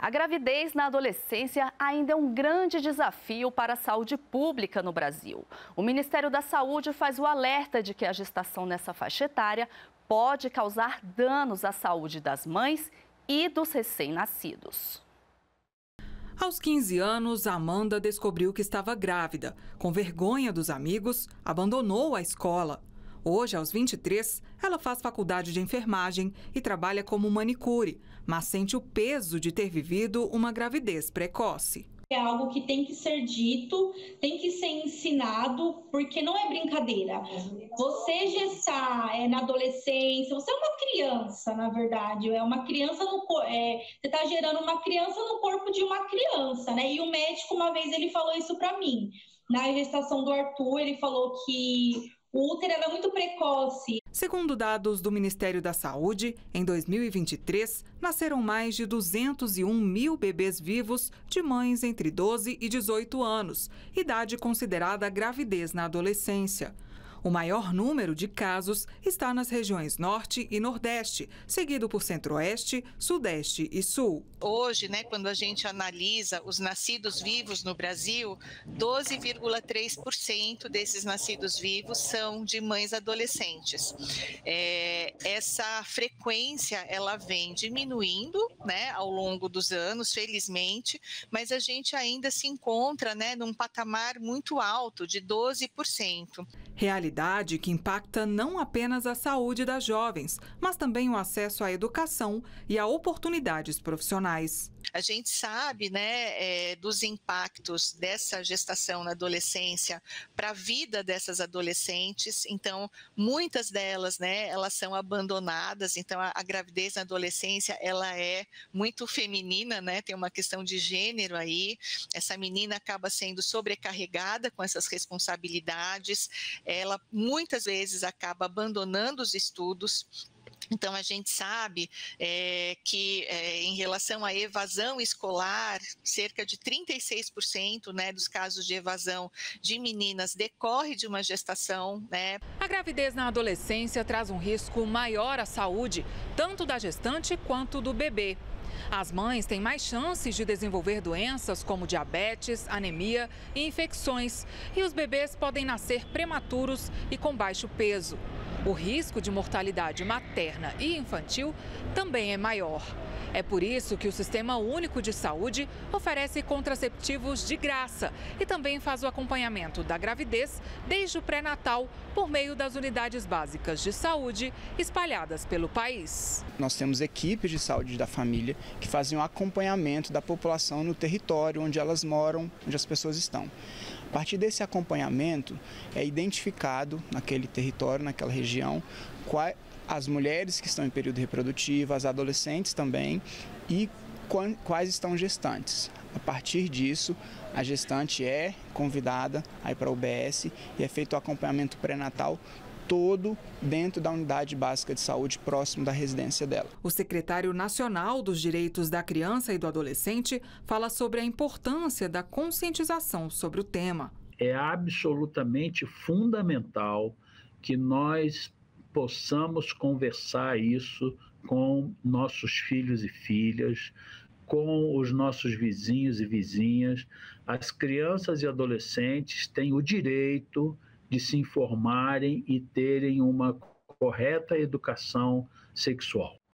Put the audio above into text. A gravidez na adolescência ainda é um grande desafio para a saúde pública no Brasil. O Ministério da Saúde faz o alerta de que a gestação nessa faixa etária pode causar danos à saúde das mães e dos recém-nascidos. Aos 15 anos, Amanda descobriu que estava grávida. Com vergonha dos amigos, abandonou a escola. Hoje, aos 23, ela faz faculdade de enfermagem e trabalha como manicure, mas sente o peso de ter vivido uma gravidez precoce. É algo que tem que ser dito, tem que ser ensinado, porque não é brincadeira. Você gestar na adolescência, você é uma criança, na verdade. É uma criança você está gerando uma criança no corpo de uma criança, né? E o médico, uma vez, ele falou isso para mim. Na gestação do Arthur, ele falou que o útero era muito precoce. Segundo dados do Ministério da Saúde, em 2023, nasceram mais de 201 mil bebês vivos de mães entre 12 e 18 anos, idade considerada gravidez na adolescência. O maior número de casos está nas regiões Norte e Nordeste, seguido por Centro-Oeste, Sudeste e Sul. Hoje, quando a gente analisa os nascidos vivos no Brasil, 12,3% desses nascidos vivos são de mães adolescentes. Essa frequência ela vem diminuindo ao longo dos anos, felizmente, mas a gente ainda se encontra num patamar muito alto de 12%. Realidade que impacta não apenas a saúde das jovens, mas também o acesso à educação e a oportunidades profissionais. A gente sabe dos impactos dessa gestação na adolescência para a vida dessas adolescentes. Então, muitas delas, elas são abandonadas. Então, a gravidez na adolescência, ela é muito feminina, tem uma questão de gênero aí. Essa menina acaba sendo sobrecarregada com essas responsabilidades. Ela muitas vezes acaba abandonando os estudos. Então, a gente sabe que em relação à evasão escolar, cerca de 36% dos casos de evasão de meninas decorre de uma gestação. A gravidez na adolescência traz um risco maior à saúde, tanto da gestante quanto do bebê. As mães têm mais chances de desenvolver doenças como diabetes, anemia e infecções. E os bebês podem nascer prematuros e com baixo peso. O risco de mortalidade materna e infantil também é maior. É por isso que o Sistema Único de Saúde oferece contraceptivos de graça e também faz o acompanhamento da gravidez desde o pré-natal por meio das unidades básicas de saúde espalhadas pelo país. Nós temos equipes de saúde da família que fazem o acompanhamento da população no território onde elas moram, onde as pessoas estão. A partir desse acompanhamento é identificado naquele território, naquela região, as mulheres que estão em período reprodutivo, as adolescentes também e quais estão gestantes. A partir disso, a gestante é convidada a ir para a UBS e é feito o acompanhamento pré-natal todo dentro da unidade básica de saúde próximo da residência dela. O secretário nacional dos Direitos da Criança e do Adolescente fala sobre a importância da conscientização sobre o tema. É absolutamente fundamental que nós possamos conversar isso com nossos filhos e filhas, com os nossos vizinhos e vizinhas. As crianças e adolescentes têm o direito de se informarem e terem uma correta educação sexual.